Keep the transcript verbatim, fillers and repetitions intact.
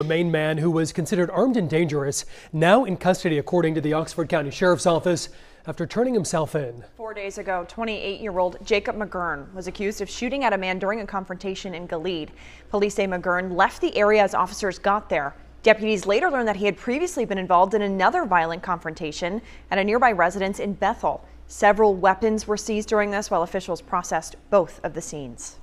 The Maine man who was considered armed and dangerous, now in custody according to the Oxford County Sheriff's Office after turning himself in. Four days ago, twenty-eight-year-old Jacob McGurn was accused of shooting at a man during a confrontation in Galeed. Police say McGurn left the area as officers got there. Deputies later learned that he had previously been involved in another violent confrontation at a nearby residence in Bethel. Several weapons were seized during this while officials processed both of the scenes.